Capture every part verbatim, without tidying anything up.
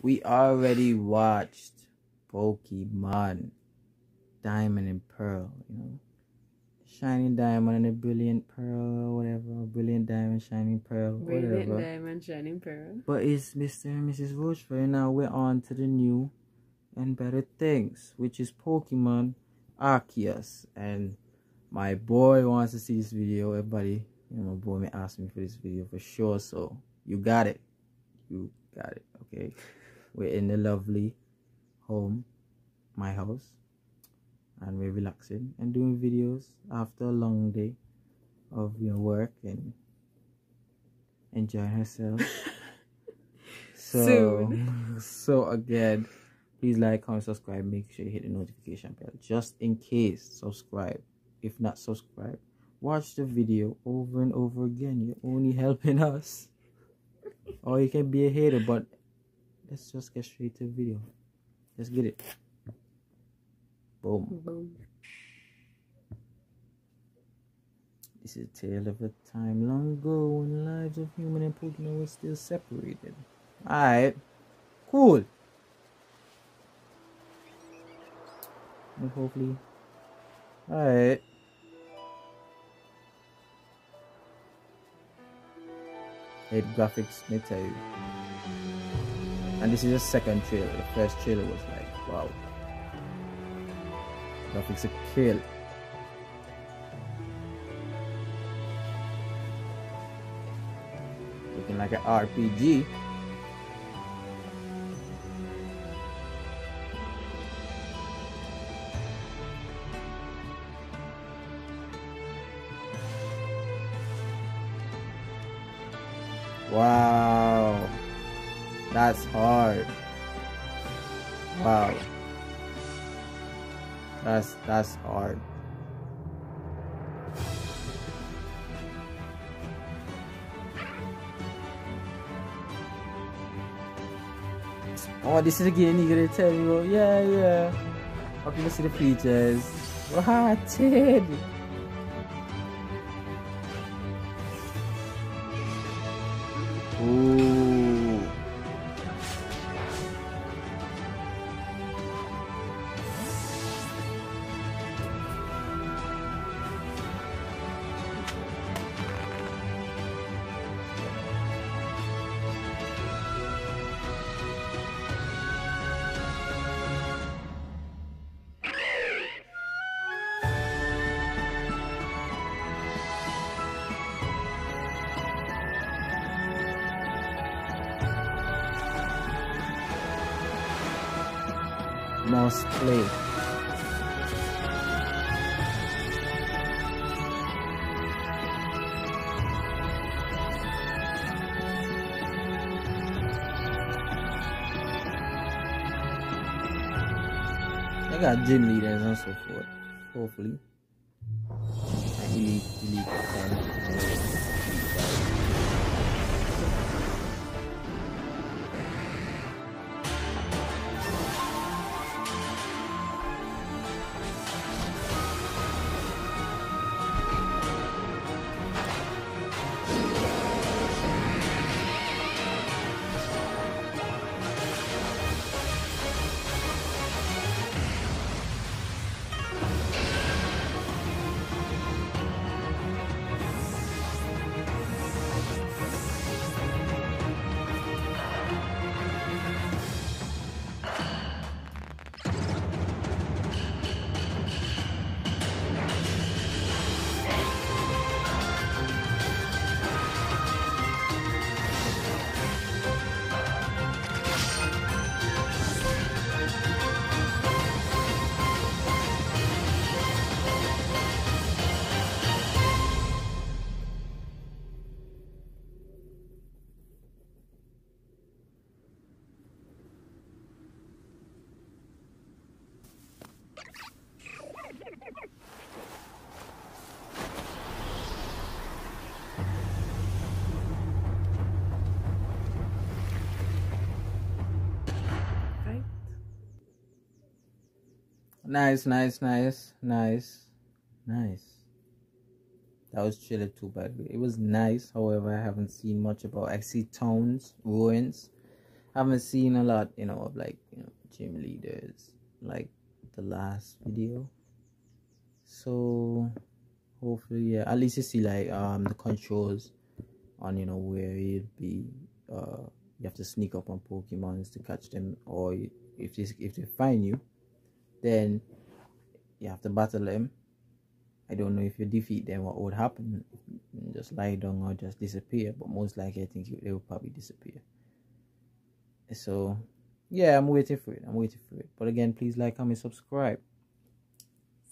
We already watched Pokemon Diamond and Pearl, you know, Shining Diamond and the Brilliant Pearl, whatever, Brilliant Diamond, Shining Pearl, whatever. Brilliant Diamond, Shining Pearl. But it's Mister and Missus Roachford. Now we're on to the new and better things, which is Pokemon Arceus. And my boy wants to see this video. Everybody, you know, my boy may ask me for this video for sure. So you got it. You got it. Okay. We're in the lovely home, my house, and we're relaxing and doing videos after a long day of, you know, work and enjoying ourselves. so Soon. so again, please like, comment, subscribe, make sure you hit the notification bell just in case. Subscribe. If not subscribe, watch the video over and over again. You're only helping us. Or you can be a hater, but let's just get straight to the video. Let's get it. Boom. Boom. This is a tale of a time long ago when the lives of human and Pokemon were still separated. Alright. Cool. And hopefully. Alright. Eight graphics, let me tell you. And this is the second trailer. The first trailer was like, wow. Graphics are kill. Looking like an R P G. Wow, that's hard. Wow, that's that's hard. Oh, this is again. You're gonna tell me, oh, yeah, yeah. Hope you see the features. What did? Ooh. Must play. I got gym leaders and so forth. Hopefully. Delete, delete, Nice, nice, nice, nice, nice. That was Chillip too, but it was nice. However, I haven't seen much about. I see towns, ruins. I haven't seen a lot, you know, of like, you know, gym leaders, like the last video. So hopefully, yeah, at least you see like um the controls on, you know, where you'd be. Uh, you have to sneak up on Pokemons to catch them, or if they if they find you, then you have to battle them. I don't know if you defeat them, what would happen. Just lie down or just disappear. But most likely, I think they will probably disappear. So, yeah, I'm waiting for it. I'm waiting for it. But again, please like, comment, subscribe.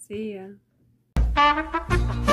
See ya.